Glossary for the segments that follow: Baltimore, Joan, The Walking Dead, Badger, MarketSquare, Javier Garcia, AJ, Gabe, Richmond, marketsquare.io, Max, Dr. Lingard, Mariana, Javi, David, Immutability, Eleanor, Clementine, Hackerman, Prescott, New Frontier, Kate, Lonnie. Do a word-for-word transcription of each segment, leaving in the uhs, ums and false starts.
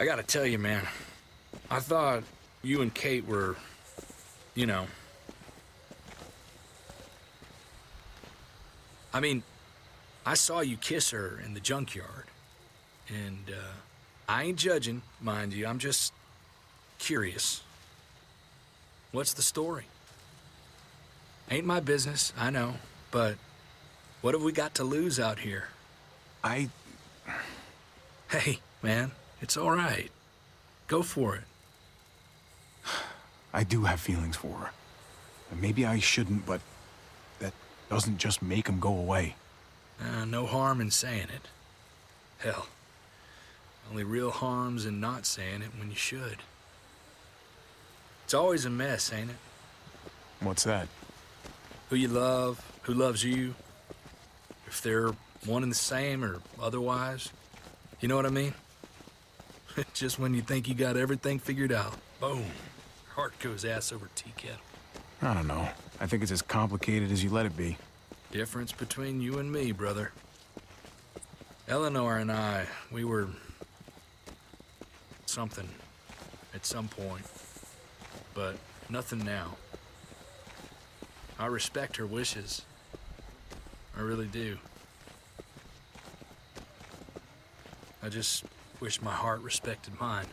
I gotta tell you, man, I thought you and Kate were, you know... I mean, I saw you kiss her in the junkyard. And, uh, I ain't judging, mind you, I'm just curious. What's the story? Ain't my business, I know, but what have we got to lose out here? I... Hey, man, it's all right. Go for it. I do have feelings for her. And maybe I shouldn't, but that doesn't just make them go away. Uh, no harm in saying it. Hell, only real harm's in not saying it when you should. It's always a mess, ain't it? What's that? Who you love, who loves you, if they're one and the same or otherwise. You know what I mean? Just when you think you got everything figured out, boom, heart goes ass over tea kettle. I don't know. I think it's as complicated as you let it be. Difference between you and me, brother. Eleanor and I, we were... something at some point, but nothing now. I respect her wishes. I really do. I just wish my heart respected mine.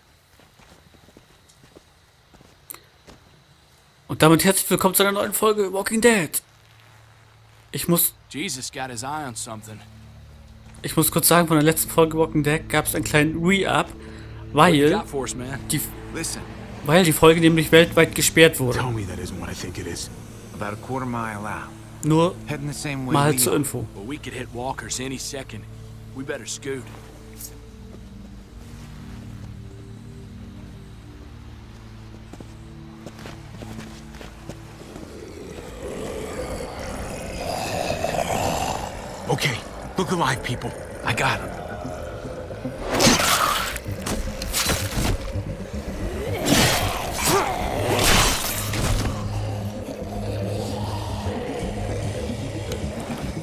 Und damit herzlich willkommen zu einer neuen Folge Walking Dead. Ich muss Jesus got his eye on something. Ich muss kurz sagen, von der letzten Folge Walking Dead gab es einen kleinen Re-Up, weil die weil die Folge nämlich weltweit gesperrt wurde. Nur mal zur Info. Okay, look alive, people. I got him.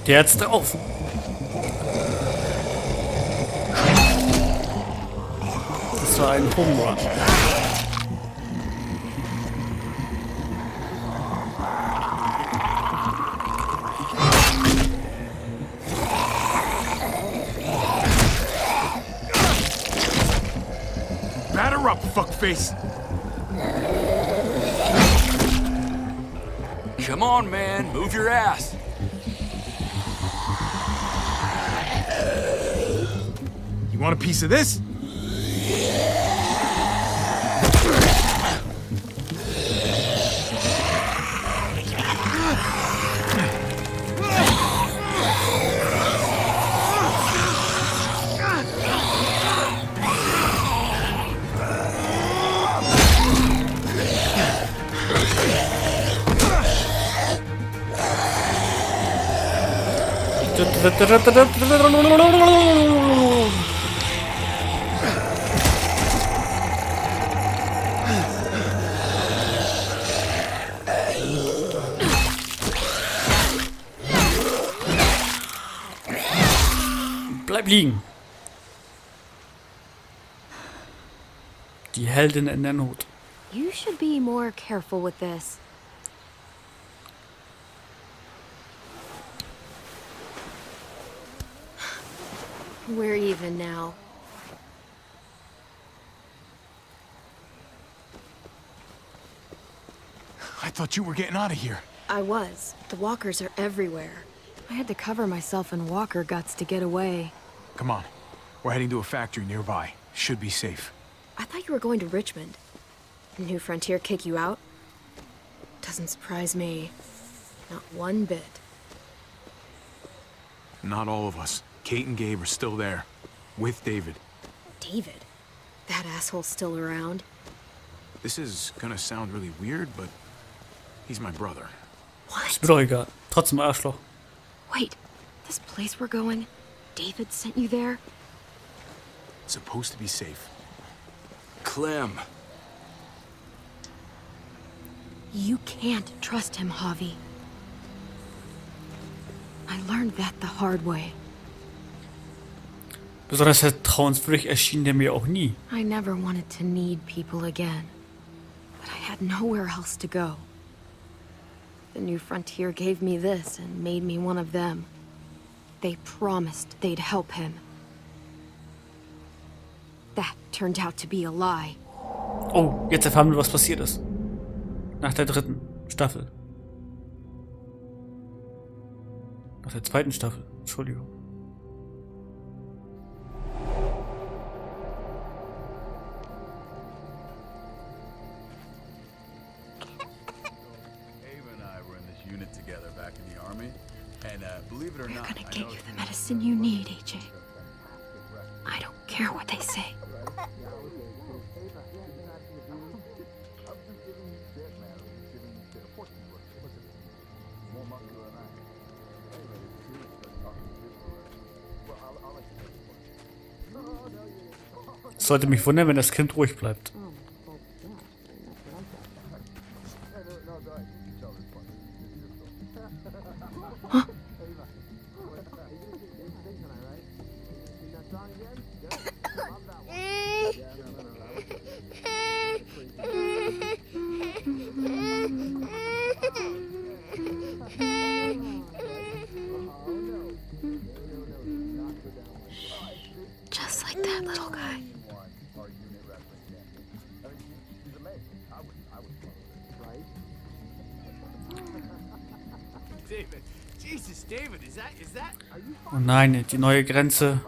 Der hat's drauf. Das war ein Home Run. Fuckface. Come on, man, move your ass. You want a piece of this? Bleib liegen. Die Heldin in der Not. You should be more careful with this. We're even now. I thought you were getting out of here. I was. The walkers are everywhere. I had to cover myself in walker guts to get away. Come on. We're heading to a factory nearby. Should be safe. I thought you were going to Richmond. The New Frontier kick you out? Doesn't surprise me. Not one bit. Not all of us. Kate and Gabe are still there, with David. David? That asshole's still around? This is gonna sound really weird, but he's my brother. What? Trotzdem Arschloch. Wait, this place we're going, David sent you there? It's supposed to be safe. Clem. You can't trust him, Javi. I learned that the hard way. Besonders vertrauenswürdig erschien der mir auch nie. I never wanted to need people again, but I had nowhere else to go. The New Frontier gave me this and made me one of them. They promised they'd help him. That turned out to be a lie. Oh, jetzt erfahren wir, was passiert ist. Nach der dritten Staffel. Nach der zweiten Staffel. Entschuldigung. We're gonna get you the medicine you need, A J. I don't care what they say. Es sollte mich wundern, wenn das Kind ruhig bleibt. Oh nein, die neue Grenze,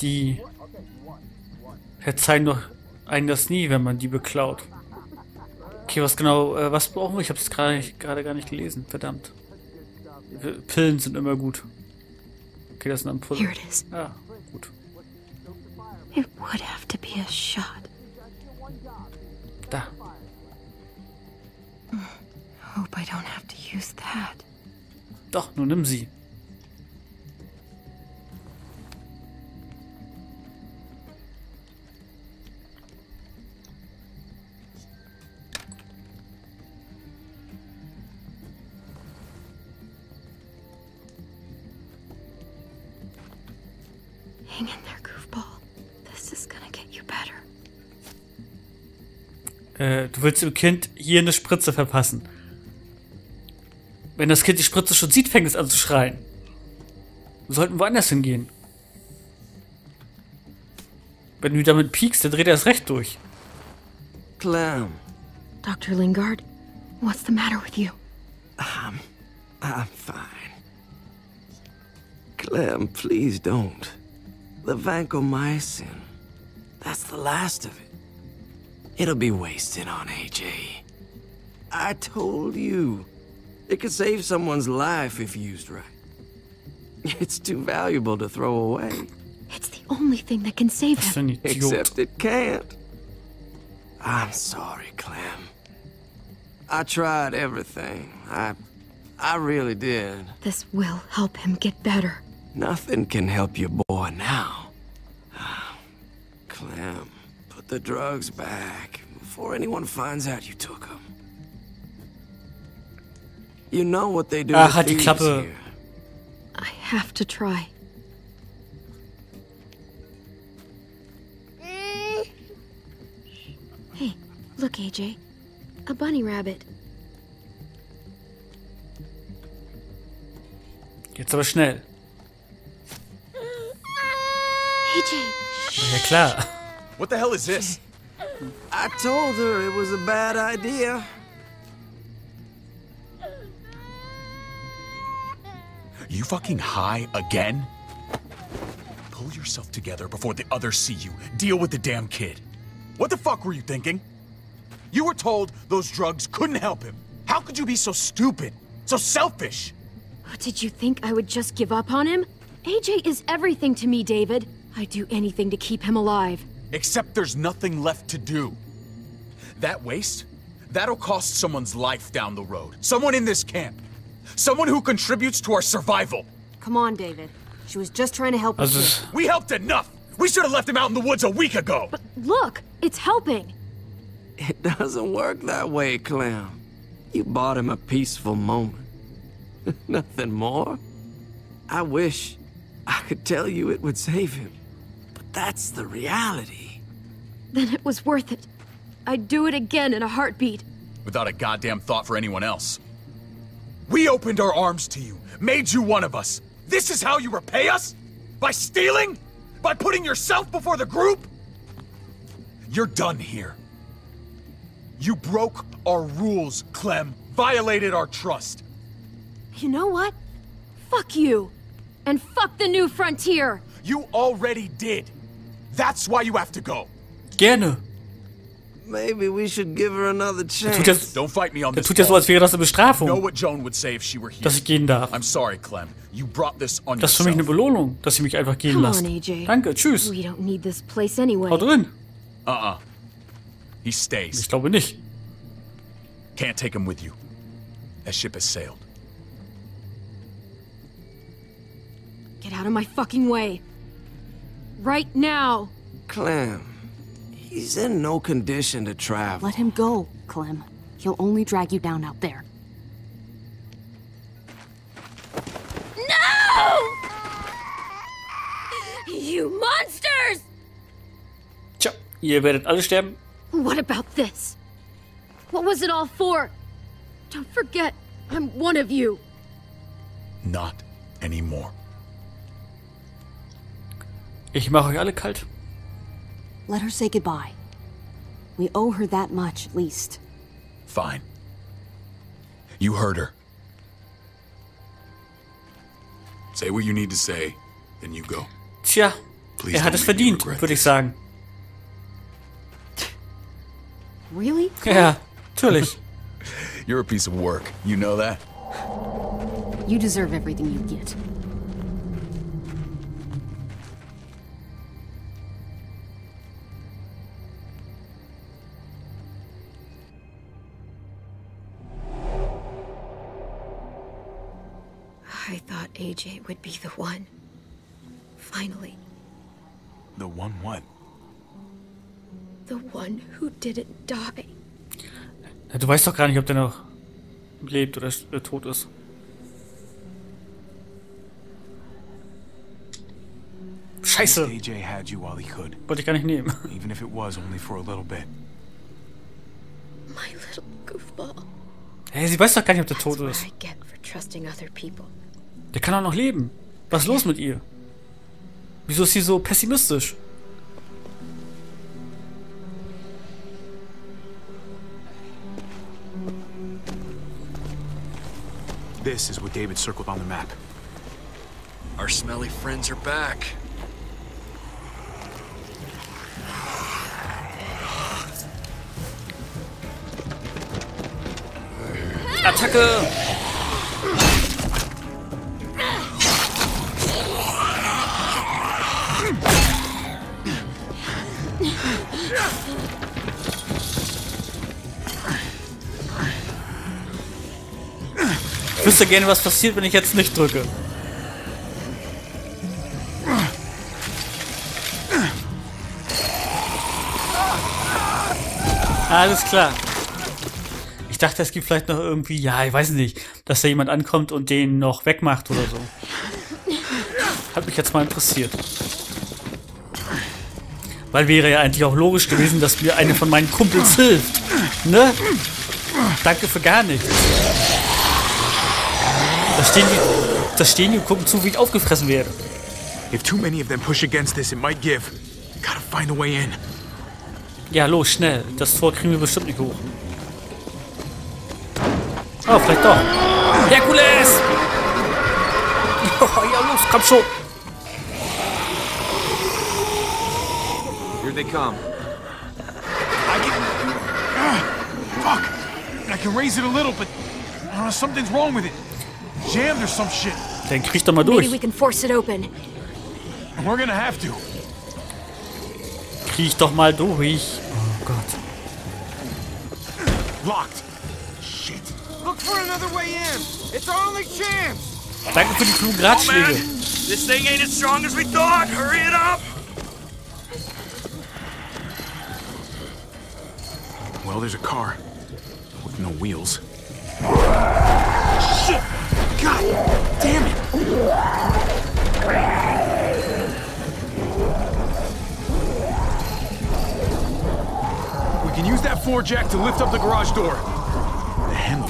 die verzeihen doch einen das nie, wenn man die beklaut. Okay, was genau, äh, was brauchen wir? Ich habe es gerade gerade gar nicht gelesen, verdammt. Pillen sind immer gut. Okay, das ist ein Ampulle. Here it is. Ah, gut. It would have to be a shot. Da. Hope I don't have to use that. Doch, nur nimm sie. Hang in there, Goofball. This is gonna get you better. Äh, du willst dem Kind hier eine Spritze verpassen. Wenn das Kind die Spritze schon sieht, fängt es an zu schreien. Wir sollten woanders hingehen. Wenn du damit piekst, dann dreht er erst recht durch. Clem. Doctor Lingard, what's the matter with you? Um, I'm fine. Clem, please don't. The vancomycin. That's the last of it. It'll be wasted on A J. I told you. It could save someone's life if used right. It's too valuable to throw away. It's the only thing that can save him. Except it can't. I'm sorry, Clem. I tried everything. I... I really did. This will help him get better. Nothing can help your boy now. Clem, put the drugs back before anyone finds out you took them. You know what they do. Ach, halt die Klappe. Here. I have to try. Hey, look, A J. A bunny rabbit. Jetzt aber schnell. A J. Ja klar. What the hell is this? I told her it was a bad idea. You fucking high again? Pull yourself together before the others see you. Deal with the damn kid. What the fuck were you thinking? You were told those drugs couldn't help him. How could you be so stupid? So selfish? Did you think I would just give up on him? A J is everything to me, David. I'd do anything to keep him alive. Except there's nothing left to do. That waste? That'll cost someone's life down the road. Someone in this camp. Someone who contributes to our survival. Come on, David. She was just trying to help us. We helped enough. We should have left him out in the woods a week ago. But look, it's helping. It doesn't work that way, Clem. You bought him a peaceful moment. Nothing more. I wish I could tell you it would save him. That's the reality. Then it was worth it. I'd do it again in a heartbeat. Without a goddamn thought for anyone else. We opened our arms to you, made you one of us. This is how you repay us? By stealing? By putting yourself before the group? You're done here. You broke our rules, Clem. Violated our trust. You know what? Fuck you. And fuck the New Frontier. You already did. That's why you have to go. Gerne. Maybe we should give her another chance. Er tut jetzt, Don't fight me on er this. Tut jetzt so, als wäre das eine Bestrafung. Know what Joan would say if she were here. Dass ich gehen darf. I'm sorry, Clem. You brought this on yourself. Das ist für mich eine Belohnung, dass sie mich einfach gehen lässt. Come on, A J. Danke, tschüss. We don't need this place anyway. Hau drin. Uh-uh. He stays. Ich glaube nicht. Can't take him with you. That ship has sailed. Get out of my fucking way. Right now. Clem, he's in no condition to travel. Let him go, Clem. He'll only drag you down out there. No! You monsters! Tja, ihr werdet alle sterben. What about this? What was it all for? Don't forget, I'm one of you. Not anymore. Ich mache euch alle kalt. Let her say goodbye. We owe her that much, at least. Fine. You heard her. Say what you need to say, then you go. Tja, er hat es verdient, würde ich sagen. Really? Ja, natürlich. You're a piece of work. You know that? You deserve everything you get. I thought A J would be the one. Finally. The one what? The one who didn't die. Du weißt doch gar nicht, ob der noch lebt oder tot ist. Scheiße. A J had you while he could. Wollte ich gar nicht nehmen. Even if it was only for a little bit. My little goofball. Hey, sie weiß doch gar nicht, ob der tot ist. Der kann doch noch leben. Was ist los mit ihr? Wieso ist sie so pessimistisch? This is what David circled on the map. Our smelly friends are back. Attacke! Ich wüsste gerne, was passiert, wenn ich jetzt nicht drücke. Alles klar. Ich dachte, es gibt vielleicht noch irgendwie, ja, ich weiß nicht, dass da jemand ankommt und den noch wegmacht oder so. Hat mich jetzt mal interessiert. Weil wäre ja eigentlich auch logisch gewesen, dass mir eine von meinen Kumpels hilft. Ne? Danke für gar nichts. Da stehen die, da stehen die und gucken zu, wie ich aufgefressen werde. If too many of them push against this, it might give. Gotta find a way in. Ja, los, schnell. Das Tor kriegen wir bestimmt nicht hoch. Oh, vielleicht doch. Herkules! Ja, los, komm schon. Here they come. I can... Fuck! I can raise it a little, but I don't know, something's wrong with it. Jammed or some shit. Dann krieg doch mal durch. Maybe we can force it open. We're gonna have to. Krieg doch mal durch. Oh Gott. Locked. Shit. Look for another way in. It's our only chance. Danke für die klugen Ratschläge. Oh, this thing ain't as strong as we thought. Hurry it up. Well, there's a car with no wheels. Shit. God damn it! floor jack to lift up the garage door.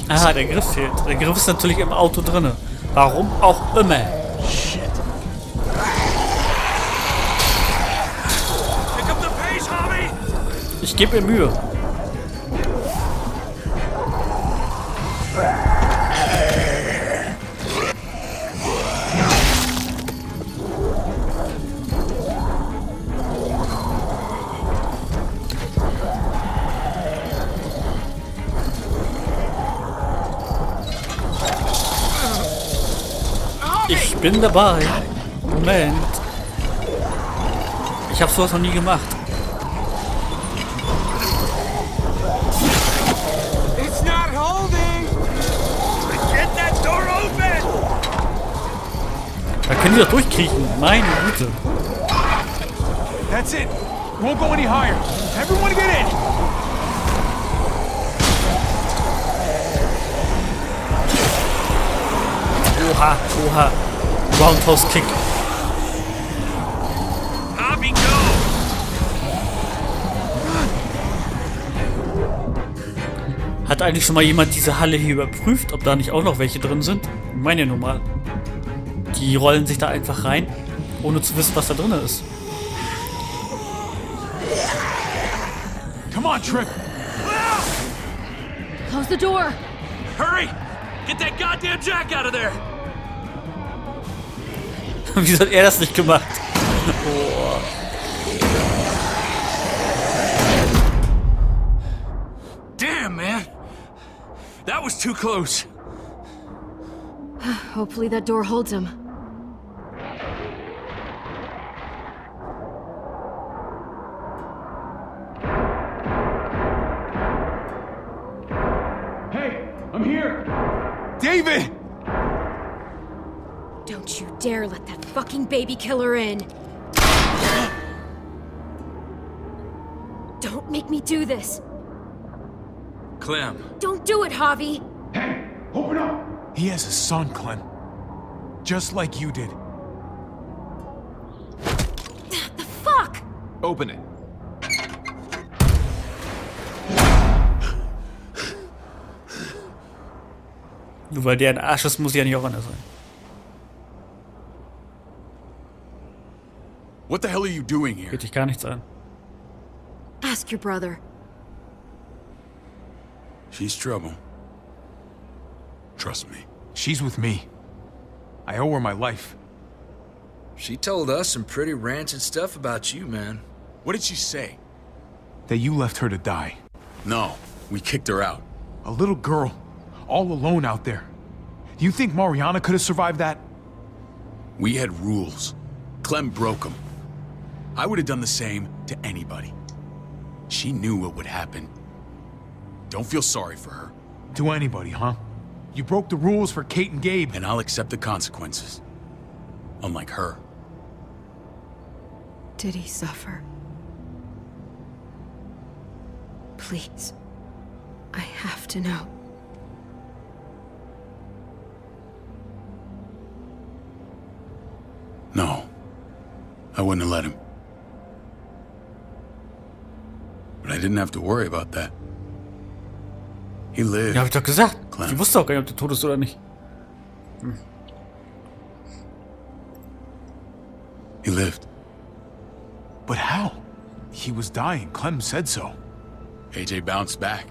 Aha, der Griff fehlt. Der Griff ist natürlich im Auto drinne. Warum auch immer. Shit. Ich gebe mir Mühe. Ich bin dabei. Moment. Ich habe sowas noch nie gemacht. It's not holding. Get that door open. Da können die doch durchkriechen. Meine Güte. That's it. Won't go any higher. Everyone get in. Oha, oha. Roundhouse kick. Javi, go! Hat eigentlich schon mal jemand diese Halle hier überprüft, ob da nicht auch noch welche drin sind? Meine Nummer. Die rollen sich da einfach rein, ohne zu wissen, was da drin ist. Come on, Trip! Close the door! Hurry! Get that goddamn jack out of there! Wieso hat er das nicht gemacht? Oh. Damn, man. That was too close. Hopefully that door holds him. Hey, I'm here! David! Don't you dare let that fucking baby killer in! Don't make me do this! Clem. Don't do it, Javi! Hey! Open up! He has a son, Clem. Just like you did. The fuck! Open it. Nur weil der ein Arsch ist, muss ja nicht auch anders sein. What the hell are you doing here? Geht dich gar nichts an. Ask your brother. She's trouble. Trust me. She's with me. I owe her my life. She told us some pretty rancid stuff about you, man. What did she say? That you left her to die. No, we kicked her out. A little girl. All alone out there. Do you think Mariana could have survived that? We had rules. Clem broke them. I would have done the same to anybody. She knew what would happen. Don't feel sorry for her. To anybody, huh? You broke the rules for Kate and Gabe. And I'll accept the consequences. Unlike her. Did he suffer? Please. I have to know. No, I wouldn't have let him. But I didn't have to worry about that. He lived. Ja, hab ich doch gesagt. Clem. Ich wusste auch gar nicht, ob der tot ist oder nicht. Hm. He lived. But how? He was dying. Clem said so. A J bounced back.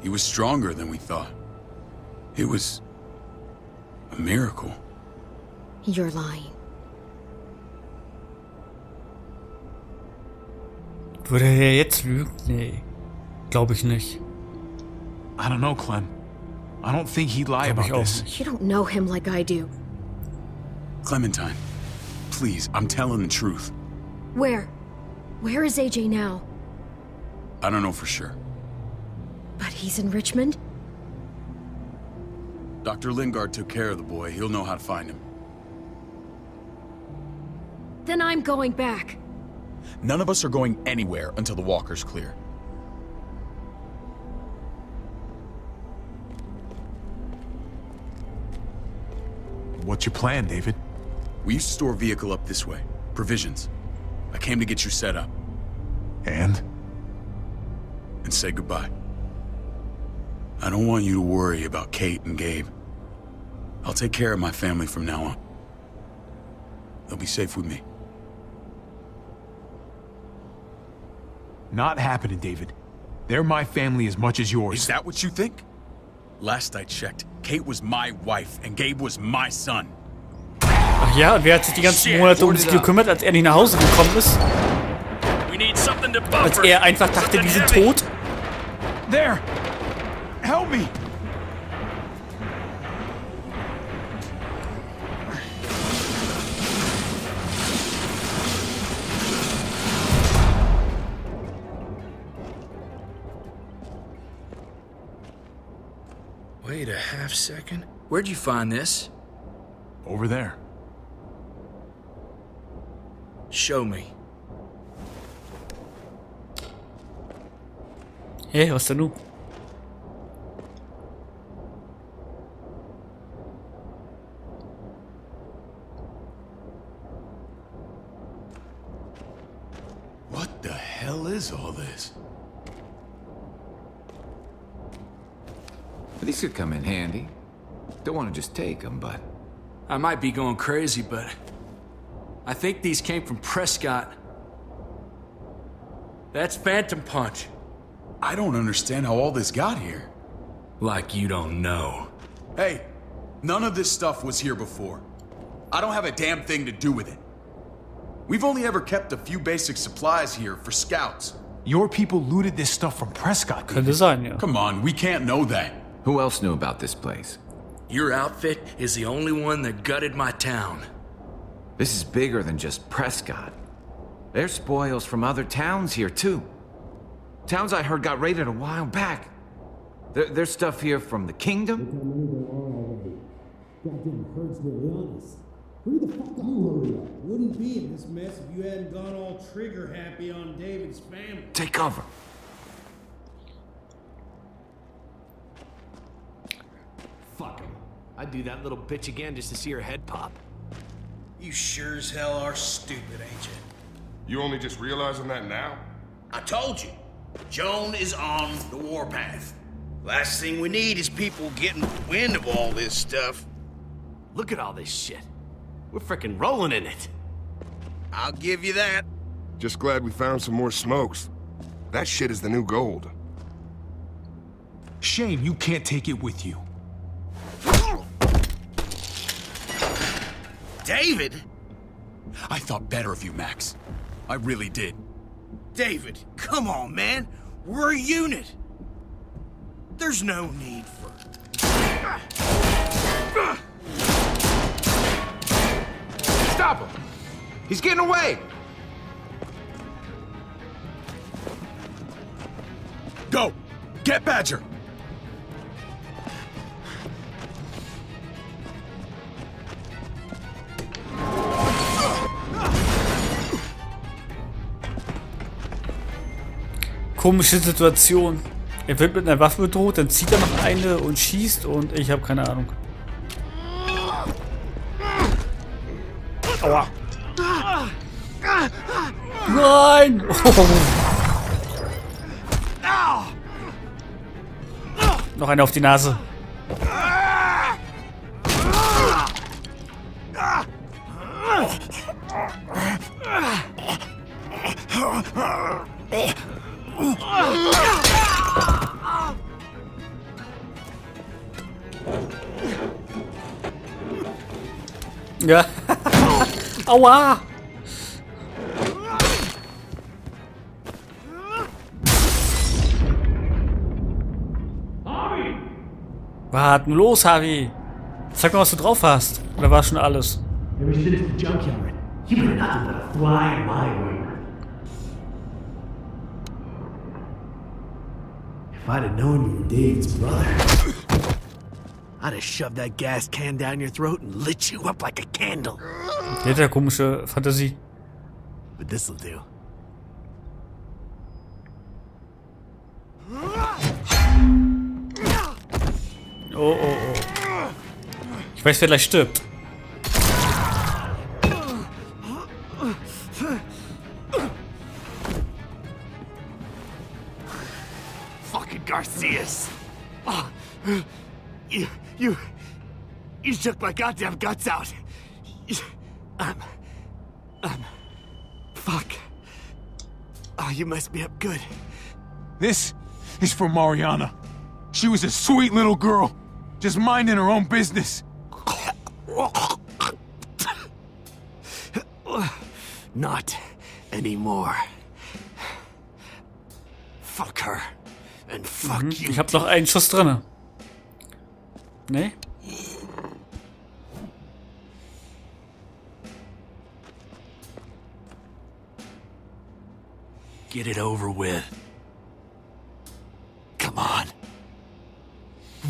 He was stronger than we thought. It was a miracle. You're lying. Würde er jetzt lügen? Nee. Glaube ich nicht. I don't know, Clem. I don't think he'd lie about this. You don't know him like I do. Clementine, please, I'm telling the truth. Where? Where is A J now? I don't know for sure. But he's in Richmond? Doctor Lingard took care of the boy. He'll know how to find him. Then I'm going back. None of us are going anywhere until the walker's clear. What's your plan, David? We used to store a vehicle up this way. Provisions. I came to get you set up. And? and say goodbye. I don't want you to worry about Kate and Gabe. I'll take care of my family from now on. They'll be safe with me. Not happening, David. They're my family as much as yours. Is that what you think? Last I checked, Kate was my wife and Gabe was my son. Ach ja, und wer hat sich die ganzen Monate um sich gekümmert, als er nicht nach Hause gekommen ist? Als er einfach dachte, die sind tot? There! Help me! Wait a half second. Where'd you find this? Over there. Show me. Hey, what's the new? What the hell is all this? These could come in handy. Don't want to just take them, but... I might be going crazy, but... I think these came from Prescott. That's Phantom Punch. I don't understand how all this got here. Like you don't know. Hey, none of this stuff was here before. I don't have a damn thing to do with it. We've only ever kept a few basic supplies here for scouts. Your people looted this stuff from Prescott. Come on, we can't know that. Who else knew about this place? Your outfit is the only one that gutted my town. This is bigger than just Prescott. There's spoils from other towns here, too. Towns I heard got raided a while back. There, there's stuff here from the kingdom. Goddamn herds were honest. Who the fuck are you? Wouldn't be in this mess if you hadn't gone all trigger happy on David's family. Take cover. Fuck him. I'd do that little bitch again just to see her head pop. You sure as hell are stupid, ain't you? You only just realizing that now? I told you. Joan is on the warpath. Last thing we need is people getting wind of all this stuff. Look at all this shit. We're frickin' rolling in it. I'll give you that. Just glad we found some more smokes. That shit is the new gold. Shame you can't take it with you. David? I thought better of you, Max. I really did. David, come on, man. We're a unit. There's no need for... Stop him! He's getting away! Go! Get Badger! Komische Situation. Er wird mit einer Waffe bedroht, dann zieht er noch eine und schießt und ich habe keine Ahnung. Aua. Nein! Oh. Noch eine auf die Nase. Ja. Aua! Warten los, Javi! Zeig mal, was du drauf hast. Oder war schon alles? If I'd have known you were Dave's brother, I'd have shoved that gas can down your throat and lit you up like a candle. Eine komische Fantasie. But this'll do. Oh, oh, oh. Ich weiß, wer gleich stirbt. You, you, you took my goddamn guts out. You, um, um, fuck. Oh, you messed me up good. This is for Mariana. She was a sweet little girl, just minding her own business. Not anymore. Fuck her. And fuck mhm. you. Ich hab noch einen Schuss drin. Nee? Get it over with. Come on.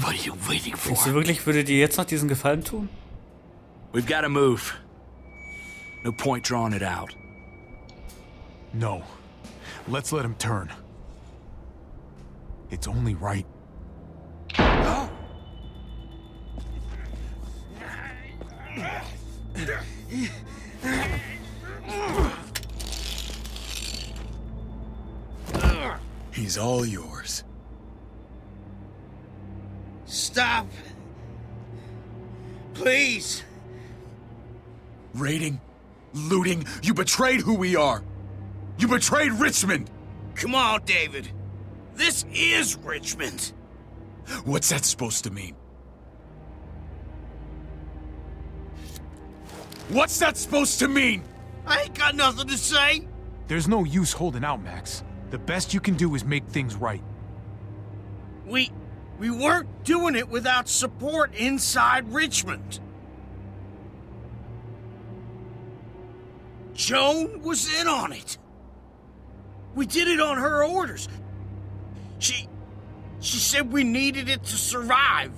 What are you waiting for? Denkst du wirklich, würde dir jetzt noch diesen Gefallen tun? We've got to move. No point drawing it out. No. Let's let him turn. It's only right. He's all yours. Stop. Please. Raiding, looting, you betrayed who we are. You betrayed Richmond. Come on, David. This is Richmond. What's that supposed to mean? What's that supposed to mean? I ain't got nothing to say. There's no use holding out, Max. The best you can do is make things right. We... we weren't doing it without support inside Richmond. Joan was in on it. We did it on her orders. She... she said we needed it to survive.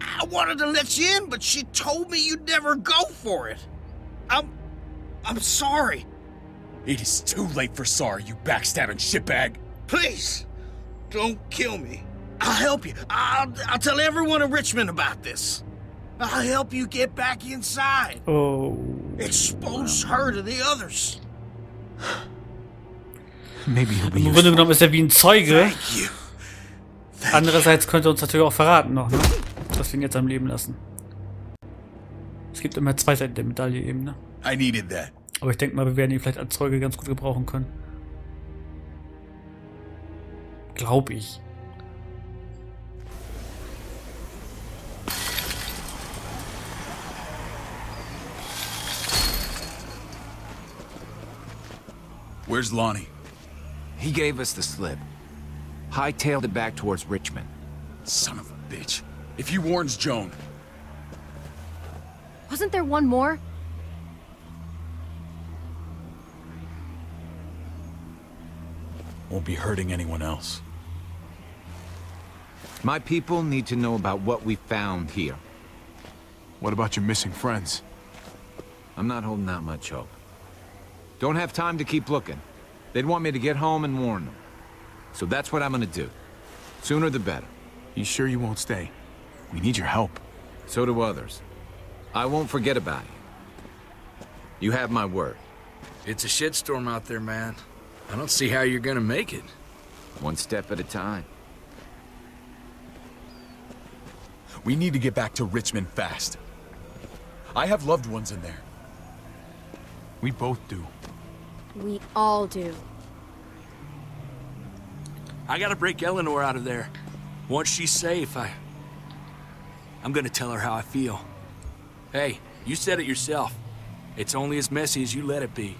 I wanted to let you in, but she told me you'd never go for it. I'm... I'm sorry. It is too late for sorry, you backstabbing shitbag. Please, don't kill me. I'll help you. I'll, I'll tell everyone in Richmond about this. I'll help you get back inside. Oh. Expose her to the others. Maybe he'll be useful. Im Grunde genommen ist er wie ein Zeuge. Thank you. Thank Andererseits könnte er uns natürlich auch verraten noch, ne? Dass wir ihn jetzt am Leben lassen. Es gibt immer zwei Seiten der Medaille eben, ne? I needed that. Aber ich denke mal, wir werden ihn vielleicht als Zeuge ganz gut gebrauchen können. Glaube ich. Where's Lonnie? He gave us the slip. Hightailed it back towards Richmond. Son of a bitch. If he warns Joan. Wasn't there one more? Won't be hurting anyone else. My people need to know about what we found here. What about your missing friends? I'm not holding out much hope. Don't have time to keep looking. They'd want me to get home and warn them. So that's what I'm gonna do. Sooner the better. You sure you won't stay? We need your help. So do others. I won't forget about you. You have my word. It's a shitstorm out there, man. I don't see how you're gonna make it. One step at a time. We need to get back to Richmond fast. I have loved ones in there. We both do. We all do. I gotta break Eleanor out of there. Once she's safe, I... I'm gonna tell her how I feel. Hey, you said it yourself. It's only as messy as you let it be.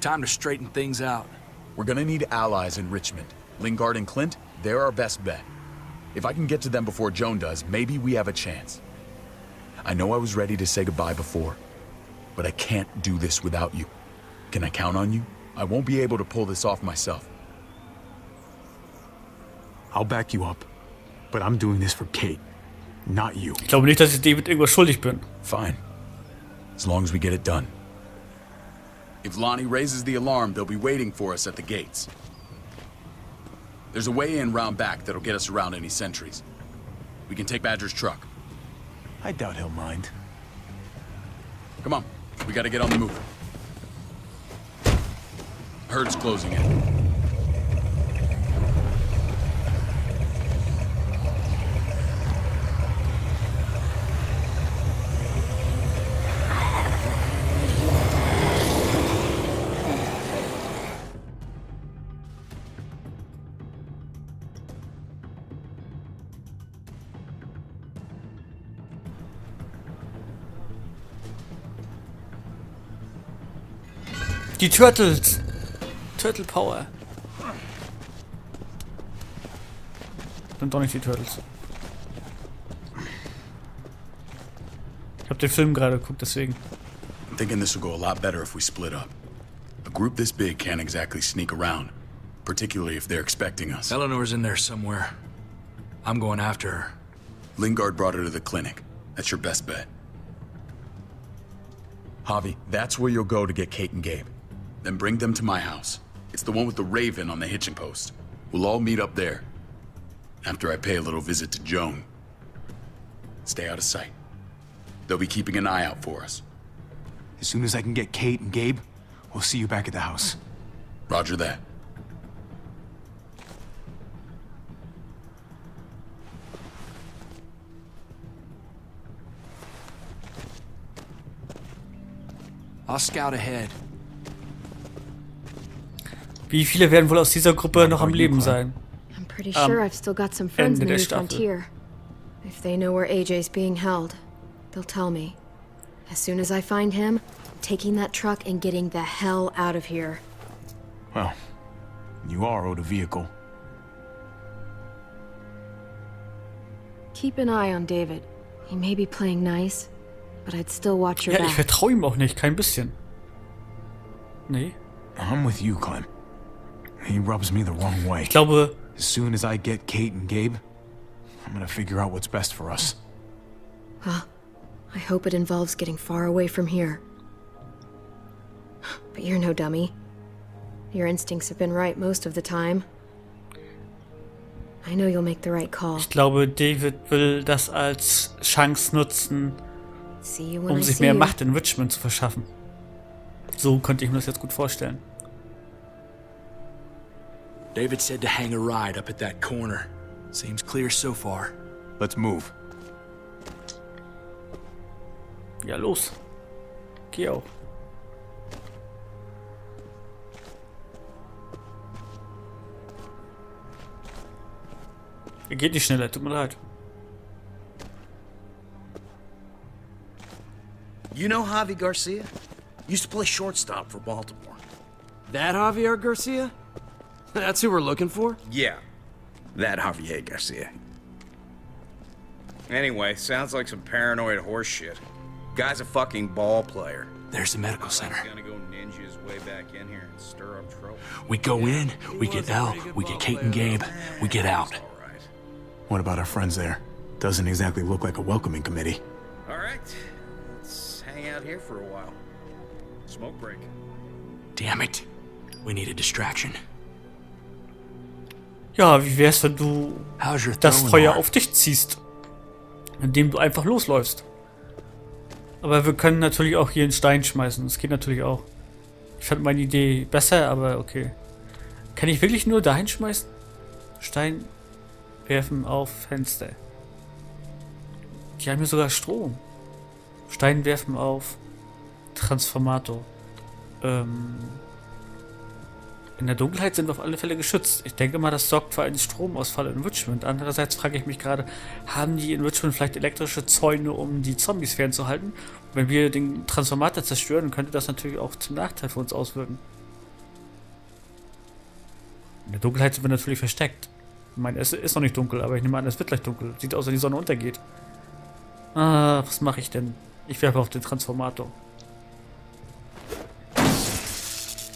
Time to straighten things out. We're gonna need allies in Richmond. Lingard and Clint, they're our best bet. If I can get to them before Joan does, maybe we have a chance. I know I was ready to say goodbye before, but I can't do this without you. Can I count on you? I won't be able to pull this off myself. I'll back you up, but I'm doing this for Kate, not you. Ich glaube nicht, dass ich David irgendwas schuldig bin. Fine, as long as we get it done. If Lonnie raises the alarm, they'll be waiting for us at the gates. There's a way in round back that'll get us around any sentries. We can take Badger's truck. I doubt he'll mind. Come on, we gotta get on the move. Herd's closing in. Die Turtles. Turtle Power. Sind doch nicht die Turtles. Ich hab den Film gerade geguckt, deswegen. I'm thinking this will go a lot better if we split up. A group this big can't exactly sneak around, particularly if they're expecting us. Eleanor's in there somewhere. I'm going after her. Lingard brought her to the clinic. That's your best bet. Javi, that's where you'll go to get Kate and Gabe. Then bring them to my house. It's the one with the raven on the hitching post. We'll all meet up there. After I pay a little visit to Joan. Stay out of sight. They'll be keeping an eye out for us. As soon as I can get Kate and Gabe, we'll see you back at the house. Roger that. I'll scout ahead. Wie viele werden wohl aus dieser Gruppe noch am Leben sein? I'm pretty sure I've still got some friends in the New Frontier. If they know where A J's being held, they'll tell me. As soon as I find him, taking that truck and getting the hell out of here. Well, you are owed a vehicle. Keep an eye on David. He may be playing nice. But I'd still watch your back. Ja, ich vertraue ihm auch nicht, kein bisschen. Nee. I'm with you, Clem. He rubs me the wrong way. Ich glaube, as soon as I get Kate and Gabe, I'm gonna figure out what's best for us. Well, I hope it involves getting far away from here. But you're no dummy. Your instincts have been right most of the time. I know you'll make the right call. Ich glaube, David will das als Chance nutzen, um sich mehr Macht in Richmond zu verschaffen. So könnte ich mir das jetzt gut vorstellen. David said to hang a ride up at that corner. Seems clear so far. Let's move. Ja, los. Geh auch. Er geht nicht schneller, tut mir leid. You know Javi Garcia? Used to play shortstop for Baltimore. That Javier Garcia? That's who we're looking for? Yeah, that Javier Garcia. Anyway, sounds like some paranoid horse shit. Guy's a fucking ball player. There's the medical center. He's gonna go ninja his way back in here and stir up trouble. We go in, we get out, we get Kate and Gabe, we get out. What about our friends there? Doesn't exactly look like a welcoming committee. All right. Out here for a while. Smoke break. Damn it. We need a distraction. Ja, wie wär's, wenn du das Feuer auf dich ziehst, indem du einfach losläufst. Aber wir können natürlich auch hier einen Stein schmeißen. Das geht natürlich auch. Ich fand meine Idee besser, aber okay. Kann ich wirklich nur dahin schmeißen? Stein werfen auf Fenster. Die haben hier sogar Strom. Stein werfen auf Transformator. Ähm, in der Dunkelheit sind wir auf alle Fälle geschützt. Ich denke mal, das sorgt für einen Stromausfall in Richmond. Andererseits frage ich mich gerade, haben die in Richmond vielleicht elektrische Zäune, um die Zombies fernzuhalten? Und wenn wir den Transformator zerstören, könnte das natürlich auch zum Nachteil für uns auswirken. In der Dunkelheit sind wir natürlich versteckt. Ich meine, es ist noch nicht dunkel, aber ich nehme an, es wird gleich dunkel. Sieht aus, als wenn die Sonne untergeht. Ah, was mache ich denn? Ich werfe auf den Transformator.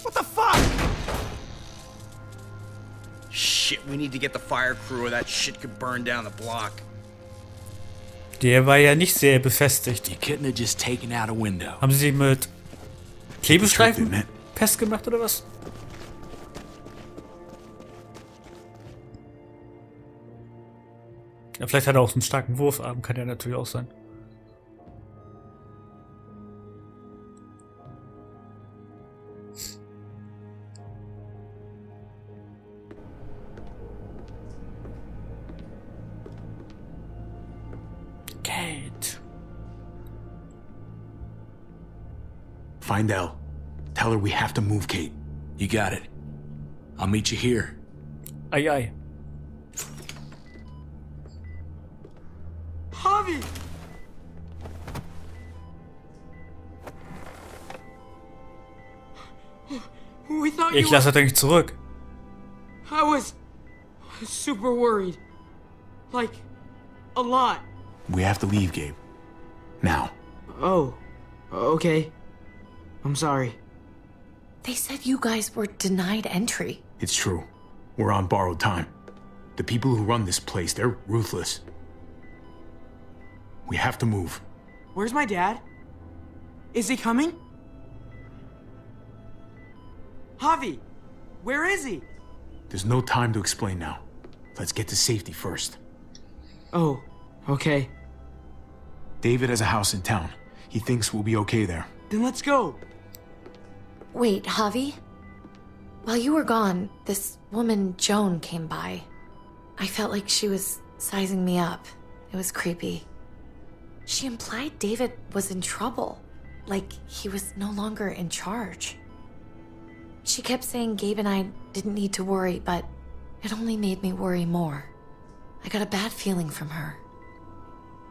What the fuck? Shit, we need to get the fire crew or that shit could burn down the block. Der war ja nicht sehr befestigt. You couldn't have just taken out a window. Haben sie mit Klebestreifen festgemacht oder was? Ja, vielleicht hat er auch einen starken Wurfarm, kann ja natürlich auch sein. Kate. Find Elle. Tell her we have to move, Kate. You got it. I'll meet you here. Aye, aye. Javi! Ich lasse dich zurück. I was super worried. Like, a lot. We have to leave, Gabe. Now. Oh, okay. I'm sorry. They said you guys were denied entry. It's true. We're on borrowed time. The people who run this place, they're ruthless. We have to move. Where's my dad? Is he coming? Javi, where is he? There's no time to explain now. Let's get to safety first. Oh, okay. David has a house in town. He thinks we'll be okay there. Then let's go. Wait, Javi? While you were gone, this woman, Joan, came by. I felt like she was sizing me up. It was creepy. She implied David was in trouble, like he was no longer in charge. She kept saying Gabe and I didn't need to worry, but it only made me worry more. I got a bad feeling from her.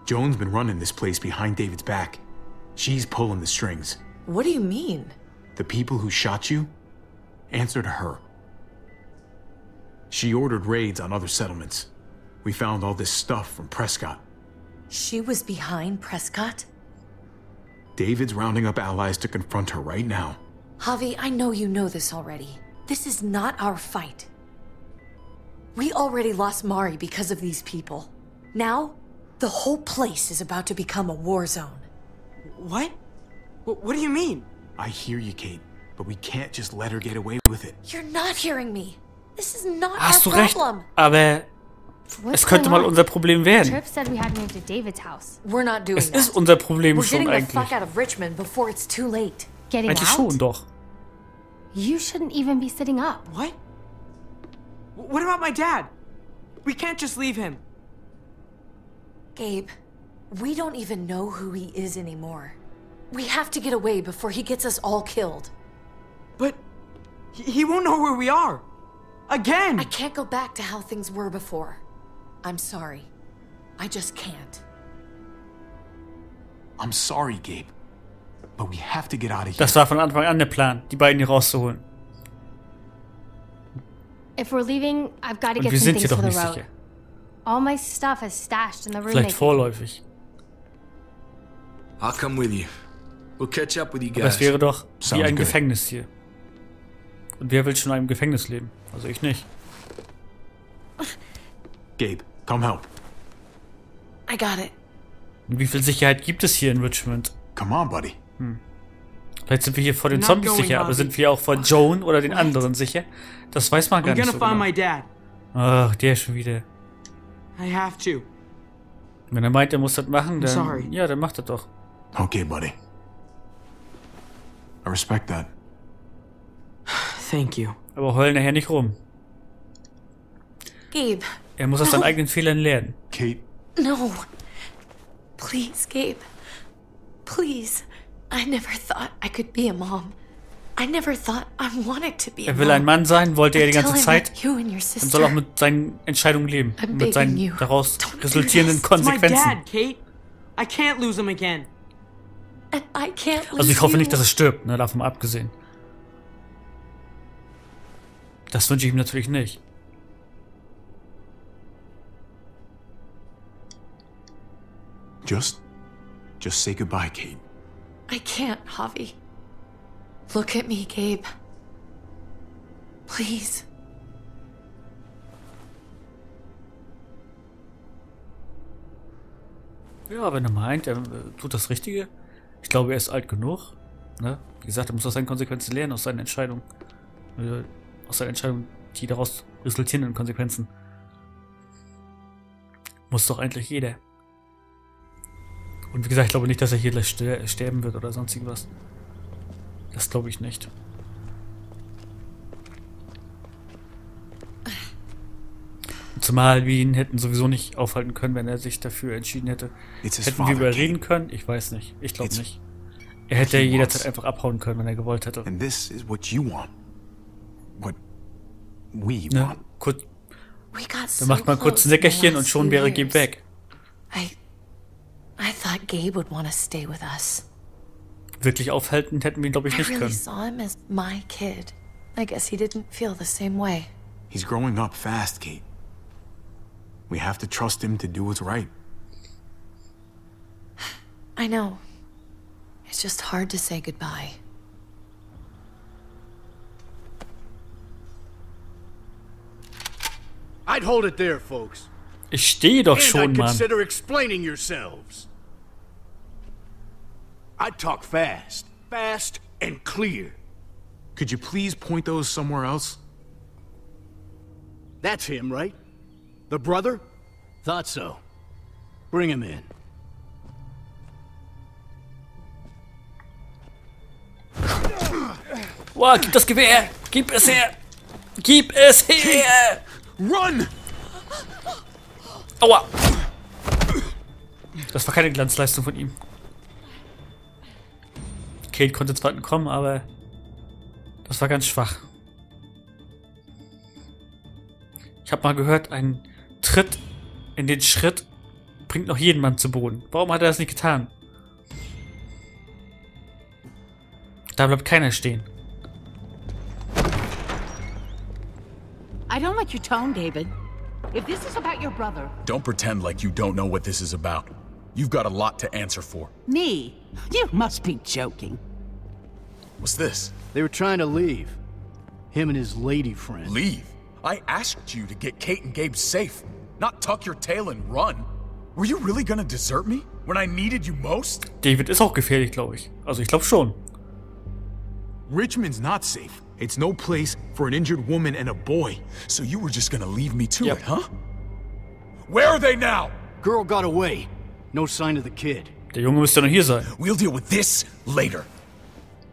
Joan's been running this place behind David's back. She's pulling the strings. What do you mean? The people who shot you answer to her. She ordered raids on other settlements. We found all this stuff from Prescott. She was behind Prescott? David's rounding up allies to confront her right now. Javi, I know you know this already. This is not our fight. We already lost Mari because of these people. Now, the whole place is about to become a war zone. What? What do you mean? I hear you, Kate, but we can't just let her get away with it. You're not hearing me. This is not Hast our du recht, problem. Aber es könnte mal unser Problem werden. We're not doing es that. Ist unser Problem We're schon eigentlich. Fuck out of Richmond before it's too late. Getting eigentlich out? Schon doch. You shouldn't even be sitting up. What? What about my dad? We can't just leave him. Gabe, we don't even know who he is anymore. We have to get away before he gets us all killed. But he won't know where we are. Again! I can't go back to how things were before. I'm sorry. I just can't. I'm sorry, Gabe. But we have to get out of here. Das war von Anfang an der Plan, die beiden hier rauszuholen. If we're leaving, I've got to get some things for the road. All my stuff is stashed in the room. Vielleicht vorläufig. I'll come with you. We'll catch up with you guys. Das wäre doch wie ein Gefängnis hier. Und wer will schon in einem Gefängnis leben? Also ich nicht. Gabe, come help. I got it. Und wie viel Sicherheit gibt es hier in Richmond? Come on, buddy. Hm. Vielleicht sind wir hier vor den Zombies sicher, aber sind wir auch vor Joan oder den anderen sicher? Das weiß man gar nicht so genau. Ach, der schon wieder. I have to. Wenn er meint, er muss das machen, dann ja, dann macht er doch. Okay, buddy. I respect that. Thank you. Aber heul nachher nicht rum. Gabe. Er muss no. aus seinen eigenen Fehlern lernen. Kate. No. Please, Gabe. Please. I never thought I could be a mom. I never thought I wanted to be a mom. Er will ein Mann sein, wollte er die ganze Zeit. Und soll auch mit seinen Entscheidungen leben. Und mit seinen daraus resultierenden Konsequenzen. Also ich hoffe nicht, dass er stirbt, ne, davon abgesehen. Das wünsche ich ihm natürlich nicht. Just, just say goodbye, Kate. I can't, Javi. Look at me, Gabe. Please. Ja, wenn er meint, er tut das Richtige. Ich glaube, er ist alt genug. Ne? Wie gesagt, er muss aus seinen Konsequenzen lernen, aus seinen Entscheidungen. Aus seiner Entscheidung, die daraus resultierenden Konsequenzen. Muss doch eigentlich jeder. Und wie gesagt, ich glaube nicht, dass er hier gleich sterben wird oder sonst irgendwas. Das glaube ich nicht. Zumal wir ihn hätten sowieso nicht aufhalten können, wenn er sich dafür entschieden hätte. Hätten wir überreden können? Ich weiß nicht. Ich glaube nicht. Er hätte jederzeit einfach abhauen können, wenn er gewollt hätte. Und das ist, was du willst. What we want. Ne, kurz, dann macht man kurz ein Säckerchen und schon wäre Gabe weg. I, I thought Gabe would want to stay with us. Wirklich aufhalten hätten wir ihn, glaube ich, nicht können. I guess he didn't feel the same way. He's growing up fast, Kate. We have to trust him to do what's right. I know. It's just hard to say goodbye. I'd hold it there, folks. Ich stehe doch schon, Mann. Consider explaining yourselves. I'd talk fast, fast and clear. Could you please point those somewhere else? That's him, right? The brother? Thought so. Bring him in. Wow, gib das Gewehr! Gib es her! Gib es her! Run! Aua! Das war keine Glanzleistung von ihm. Kate konnte zwar entkommen, aber das war ganz schwach. Ich habe mal gehört, ein Tritt in den Schritt bringt noch jeden Mann zu Boden. Warum hat er das nicht getan? Da bleibt keiner stehen. I don't like your tone, David. If this is about your brother... Don't pretend like you don't know what this is about. You've got a lot to answer for. Me? You must be joking. What's this? They were trying to leave. Him and his lady friend. Leave? I asked you to get Kate and Gabe safe, not tuck your tail and run. Were you really gonna desert me when I needed you most? David ist auch gefährlich, glaube ich. Also ich glaube schon. Richmond's not safe. It's no place for an injured woman and a boy. So you were just gonna leave me to yep. it, huh? Where are they now? Girl got away. No sign of the kid. Der Junge müsste noch hier sein. We'll deal with this later.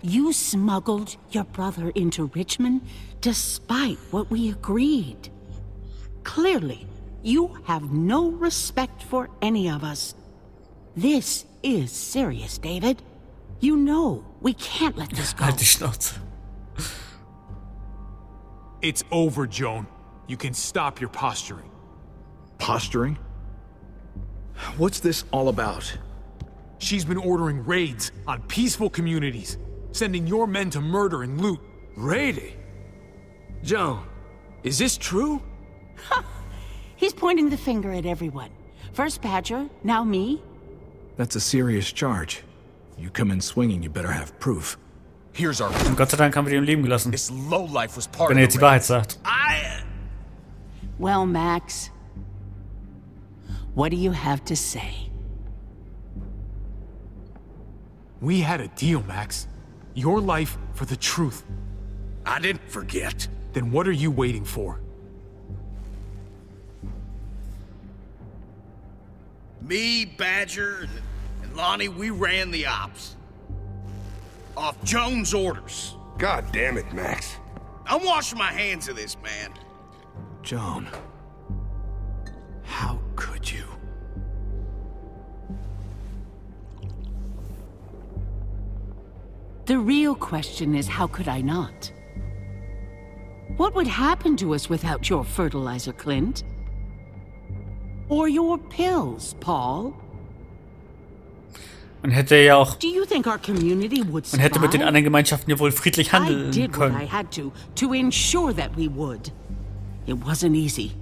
You smuggled your brother into Richmond despite what we agreed. Clearly, you have no respect for any of us. This is serious, David. You know we can't let this go. Halt die Schnauze. It's over, Joan. You can stop your posturing. Posturing? What's this all about? She's been ordering raids on peaceful communities, sending your men to murder and loot. Raiding? Joan, is this true? He's pointing the finger at everyone. First Badger, now me. That's a serious charge. You come in swinging, you better have proof. Here's our proof. Gott sei Dank haben wir die im Leben gelassen. This low life was part Wenn er jetzt die Wahrheit sagt. I... Well, Max, what do you have to say? We had a deal, Max. Your life for the truth. I didn't forget. Then what are you waiting for? Me, Badger, and Lonnie, we ran the ops. Off Joan's orders. God damn it, Max. I'm washing my hands of this, man. Joan. How could you? The real question is, how could I not? What would happen to us without your fertilizer, Clint? Or your pills, Paul? Man hätte ja auch. Do you think our community would survive? Man hätte mit den anderen Gemeinschaften ja wohl friedlich handeln können. I did what I had to to ensure that we would. It wasn't easy,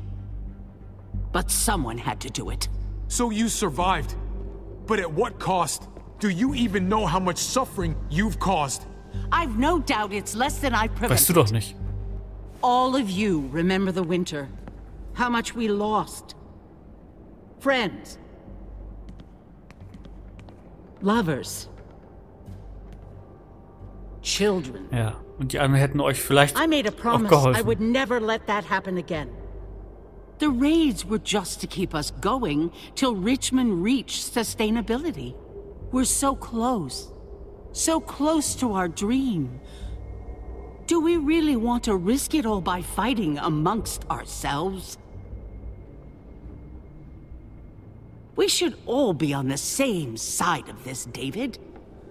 but someone had to do it. So you survived, but at what cost? Do you even know how much suffering you've caused? I've no doubt it's less than I prevented. Weißt du doch nicht. All of you remember the winter. How much we lost. Friends. Lovers. Children. Ja, und die anderen hätten euch vielleicht I made a promise auch geholfen. I would never let that happen again. The raids were just to keep us going till Richmond reached sustainability. We're so close, so close to our dream. Do we really want to risk it all by fighting amongst ourselves? We should all be on the same side of this, David.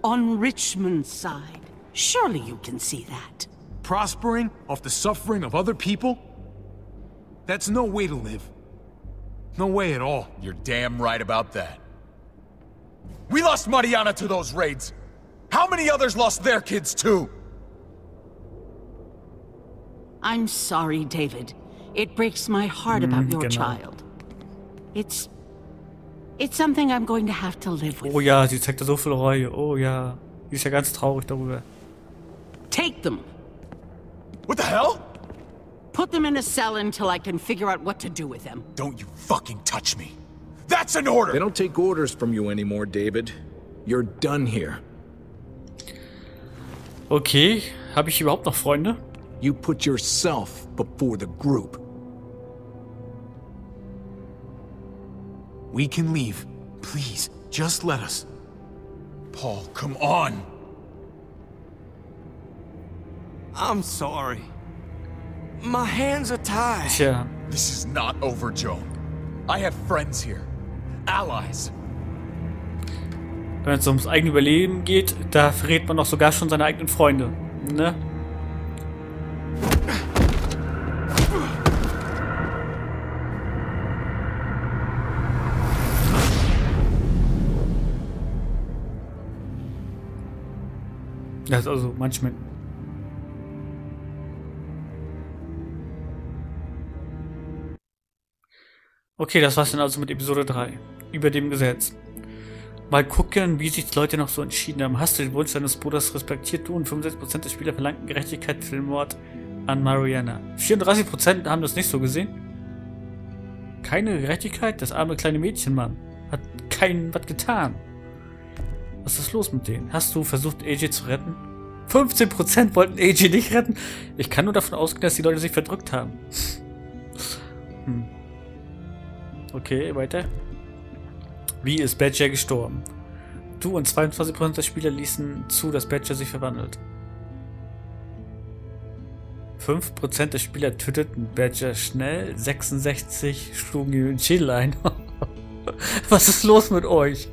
On Richmond's side. Surely you can see that. Prospering off the suffering of other people? That's no way to live. No way at all. You're damn right about that. We lost Mariana to those raids. How many others lost their kids too? I'm sorry, David. It breaks my heart mm, about your genau. child. It's... It's something I'm going to have to live with. Oh ja, sie zeigt da so viel Reue. Oh ja. Sie ist ja ganz traurig darüber. Take them. What the hell? Put them in a cell until I can figure out what to do with them. Don't you fucking touch me. That's an order. They don't take orders from you anymore, David. You're done here. Okay, habe ich überhaupt noch Freunde? You put yourself before the group. We can leave. Please, just let us. Paul, come on. I'm sorry. My hands are tied. Yeah. This is not over, Joan. I have friends here. Allies. Wenn es ums eigene Überleben geht, da verrät man doch sogar schon seine eigenen Freunde, ne? Das ist also manchmal. Okay, das war's dann also mit Episode drei. Über dem Gesetz. Mal gucken, wie sich die Leute noch so entschieden haben. Hast du den Wunsch deines Bruders respektiert? Du und fünfundsechzig Prozent der Spieler verlangten Gerechtigkeit für den Mord an Mariana. vierunddreißig Prozent haben das nicht so gesehen. Keine Gerechtigkeit? Das arme kleine Mädchen, Mann. Hat keinen was getan. Was ist los mit denen? Hast du versucht, A J zu retten? fünfzehn Prozent wollten A J nicht retten. Ich kann nur davon ausgehen, dass die Leute sich verdrückt haben. Hm. Okay, weiter. Wie ist Badger gestorben? Du und zweiundzwanzig Prozent der Spieler ließen zu, dass Badger sich verwandelt. fünf Prozent der Spieler töteten Badger schnell, sechsundsechzig Prozent schlugen ihm den Schädel ein. Was ist los mit euch?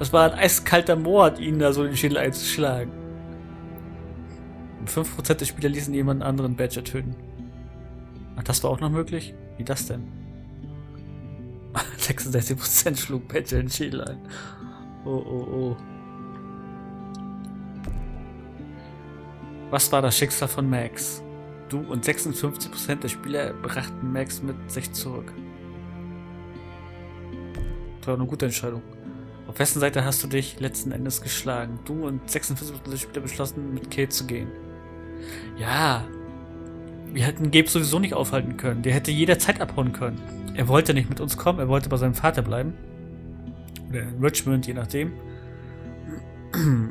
Das war ein eiskalter Mord, ihnen da so den Schädel einzuschlagen. fünf Prozent der Spieler ließen jemanden anderen Badger töten. Ach, das war auch noch möglich? Wie das denn? sechsundsechzig Prozent schlug Badger in den Schädel ein. Oh, oh, oh. Was war das Schicksal von Max? Du und sechsundfünfzig Prozent der Spieler brachten Max mit sich zurück. Das war eine gute Entscheidung. Auf wessen Seite hast du dich letzten Endes geschlagen? Du und sechsundvierzig Prozent der Spieler beschlossen, mit Kate zu gehen. Ja. Wir hätten Gabe sowieso nicht aufhalten können. Der hätte jederzeit abhauen können. Er wollte nicht mit uns kommen, er wollte bei seinem Vater bleiben. Oder in Richmond, je nachdem.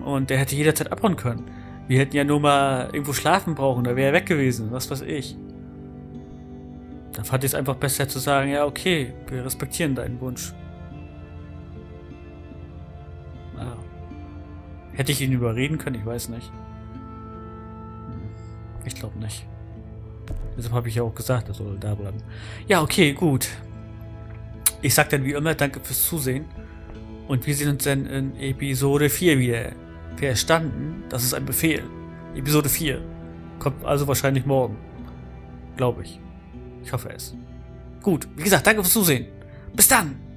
Und er hätte jederzeit abhauen können. Wir hätten ja nur mal irgendwo schlafen brauchen, da wäre er weg gewesen, was weiß ich. Da fand ich es einfach besser zu sagen, ja okay, wir respektieren deinen Wunsch. Ah. Hätte ich ihn überreden können? Ich weiß nicht. Ich glaube nicht. Deshalb habe ich ja auch gesagt, er soll da bleiben. Ja, okay, gut. Ich sag dann wie immer, danke fürs Zusehen. Und wir sehen uns dann in Episode vier wieder. Verstanden? Das ist ein Befehl. Episode vier. Kommt also wahrscheinlich morgen. Glaube ich. Ich hoffe es. Gut, wie gesagt, danke fürs Zusehen. Bis dann!